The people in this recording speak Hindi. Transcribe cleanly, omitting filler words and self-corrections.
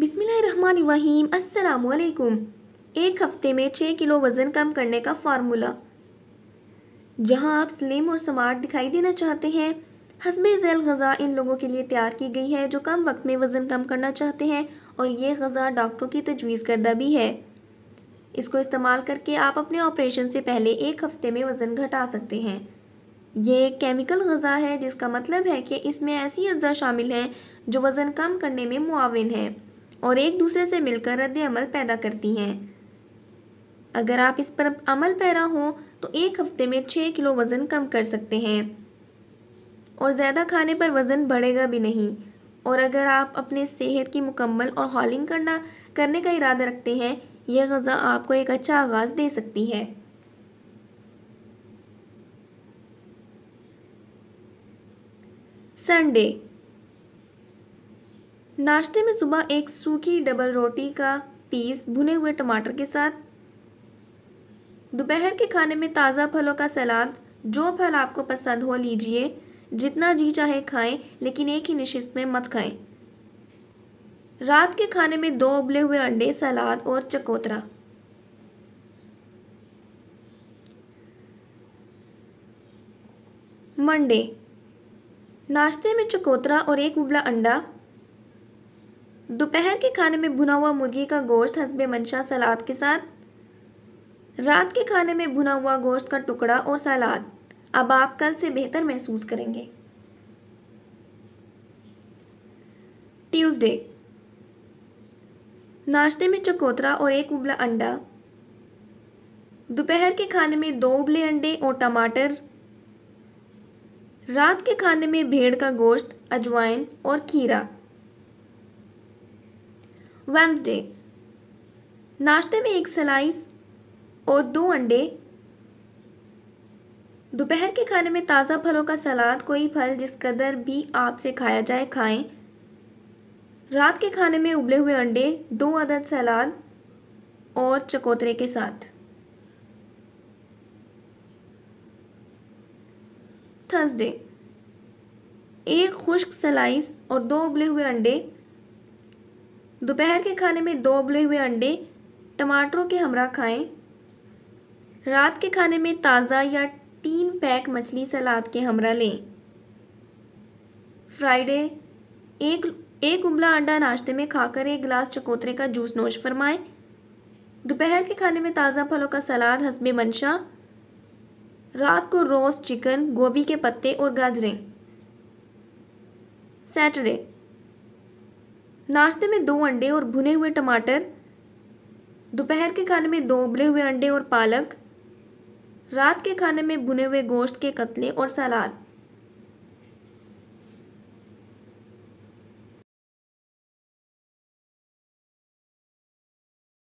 बिस्मिल्लाहिर्रहमानिर्रहीम। अस्सलामुअलैकुम। एक हफ़्ते में 6 किलो वज़न कम करने का फार्मूला। जहां आप स्लिम और स्मार्ट दिखाई देना चाहते हैं, हस्बे ज़ैल ग़ज़ा इन लोगों के लिए तैयार की गई है जो कम वक्त में वज़न कम करना चाहते हैं, और ये ग़ज़ा डॉक्टरों की तजवीज़ करदा भी है। इसको इस्तेमाल करके आप अपने ऑपरेशन से पहले 1 हफ़्ते में वज़न घटा सकते हैं। ये केमिकल ग़ज़ा है, जिसका मतलब है कि इसमें ऐसी अज़ा शामिल हैं जो वज़न कम करने में मुआविन हैं और एक दूसरे से मिलकर रद्द अमल पैदा करती हैं। अगर आप इस पर अमल पैरा हों तो 1 हफ़्ते में 6 किलो वज़न कम कर सकते हैं, और ज़्यादा खाने पर वज़न बढ़ेगा भी नहीं। और अगर आप अपने सेहत की मुकम्मल और हॉलिंग करने का इरादा रखते हैं, यह ग़ज़ा आपको एक अच्छा आगाज़ दे सकती है। संडे नाश्ते में सुबह एक सूखी डबल रोटी का पीस भुने हुए टमाटर के साथ, दोपहर के खाने में ताज़ा फलों का सलाद, जो फल आपको पसंद हो लीजिए, जितना जी चाहे खाएं, लेकिन एक ही नशिस्त में मत खाएं। रात के खाने में 2 उबले हुए अंडे, सलाद और चकोतरा। मंडे नाश्ते में चकोतरा और 1 उबला अंडा, दोपहर के खाने में भुना हुआ मुर्गी का गोश्त हस्बे मंशा सलाद के साथ, रात के खाने में भुना हुआ गोश्त का टुकड़ा और सलाद। अब आप कल से बेहतर महसूस करेंगे। ट्यूसडे नाश्ते में चकोतरा और 1 उबला अंडा, दोपहर के खाने में 2 उबले अंडे और टमाटर, रात के खाने में भेड़ का गोश्त, अजवाइन और खीरा। वेडनेसडे नाश्ते में 1 स्लाइस और 2 अंडे, दोपहर के खाने में ताज़ा फलों का सलाद, कोई फल जिस कदर भी आपसे खाया जाए खाएं, रात के खाने में उबले हुए अंडे, 2 अदद सलाद और चकोतरे के साथ। थर्सडे 1 खुश्क स्लाइस और 2 उबले हुए अंडे, दोपहर के खाने में 2 उबले हुए अंडे टमाटरों के हमरा खाएं, रात के खाने में ताज़ा या 3 पैक मछली सलाद के हमरा लें। फ्राइडे 1 उबला अंडा नाश्ते में खाकर 1 गिलास चकोतरे का जूस नोश फरमाएं, दोपहर के खाने में ताज़ा फलों का सलाद हस्बे मंशा, रात को रोस्ट चिकन, गोभी के पत्ते और गाजरें। सैटरडे नाश्ते में 2 अंडे और भुने हुए टमाटर, दोपहर के खाने में 2 उबले हुए अंडे और पालक, रात के खाने में भुने हुए गोश्त के कतले और सलाद।